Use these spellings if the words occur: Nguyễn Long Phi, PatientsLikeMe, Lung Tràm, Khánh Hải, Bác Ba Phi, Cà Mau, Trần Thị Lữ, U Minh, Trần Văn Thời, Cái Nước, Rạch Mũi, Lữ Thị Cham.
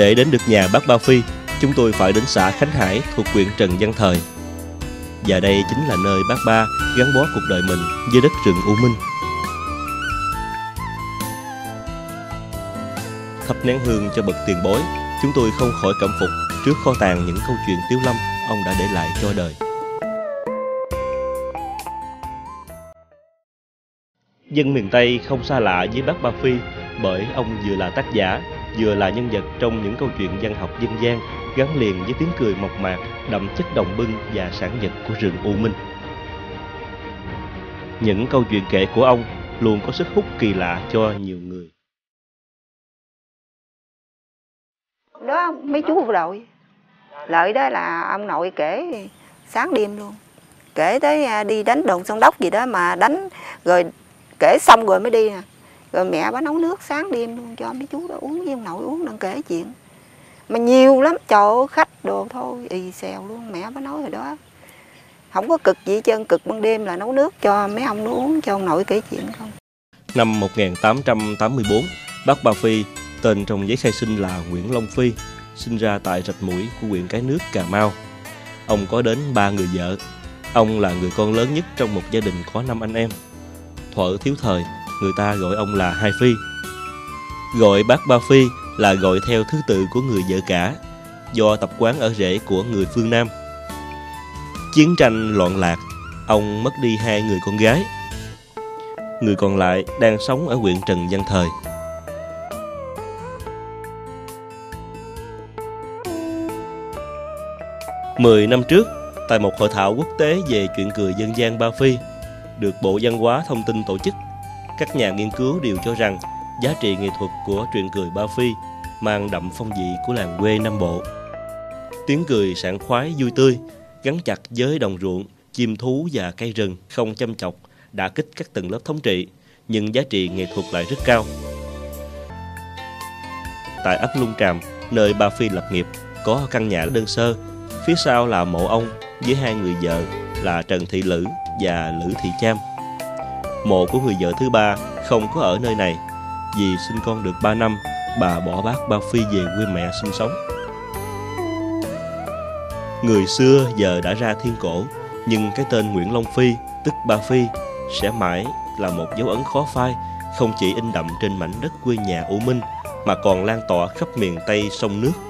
Để đến được nhà bác Ba Phi, chúng tôi phải đến xã Khánh Hải thuộc huyện Trần Văn Thời. Và đây chính là nơi bác Ba gắn bó cuộc đời mình với đất rừng U Minh. Thắp nén hương cho bậc tiền bối, chúng tôi không khỏi cảm phục trước kho tàng những câu chuyện tiếu lâm ông đã để lại cho đời. Dân miền Tây không xa lạ với bác Ba Phi bởi ông vừa là tác giả, vừa là nhân vật trong những câu chuyện văn học dân gian gắn liền với tiếng cười mộc mạc, đậm chất đồng bưng và sản vật của rừng U Minh. Những câu chuyện kể của ông luôn có sức hút kỳ lạ cho nhiều người. Đó mấy chú bộ đội, lợi đó là ông nội kể sáng đêm luôn. Kể tới đi đánh đồn sông Đốc gì đó mà đánh rồi kể xong rồi mới đi nè. Rồi mẹ bà nấu nước sáng đêm luôn cho mấy chú đó uống với ông nội uống đang kể chuyện. Mà nhiều lắm, trời khách đồ thôi, y xèo luôn, mẹ bà nói rồi đó. Không có cực gì hết trơn, cực ban đêm là nấu nước cho mấy ông nó uống cho ông nội kể chuyện không. Năm 1884, bác Ba Phi, tên trong giấy khai sinh là Nguyễn Long Phi, sinh ra tại Rạch Mũi của huyện Cái Nước, Cà Mau. Ông có đến 3 người vợ. Ông là người con lớn nhất trong một gia đình có 5 anh em. Thuở thiếu thời, người ta gọi ông là Hai Phi. Gọi bác Ba Phi là gọi theo thứ tự của người vợ cả, do tập quán ở rễ của người phương Nam. Chiến tranh loạn lạc, ông mất đi 2 người con gái. Người còn lại đang sống ở huyện Trần Văn Thời. Mười năm trước, tại một hội thảo quốc tế về chuyện cười dân gian Ba Phi, được Bộ Văn hóa Thông tin tổ chức, các nhà nghiên cứu đều cho rằng giá trị nghệ thuật của truyện cười Ba Phi mang đậm phong vị của làng quê Nam Bộ. Tiếng cười sảng khoái vui tươi, gắn chặt với đồng ruộng, chim thú và cây rừng không chăm chọc, đã kích các tầng lớp thống trị, nhưng giá trị nghệ thuật lại rất cao. Tại ấp Lung Tràm, nơi Ba Phi lập nghiệp, có căn nhà đơn sơ, phía sau là mộ ông với 2 người vợ là Trần Thị Lữ và Lữ Thị Cham. Mộ của người vợ thứ 3 không có ở nơi này, vì sinh con được 3 năm, bà bỏ bác Ba Phi về quê mẹ sinh sống. Người xưa giờ đã ra thiên cổ, nhưng cái tên Nguyễn Long Phi, tức Ba Phi, sẽ mãi là một dấu ấn khó phai, không chỉ in đậm trên mảnh đất quê nhà U Minh, mà còn lan tỏa khắp miền Tây sông nước.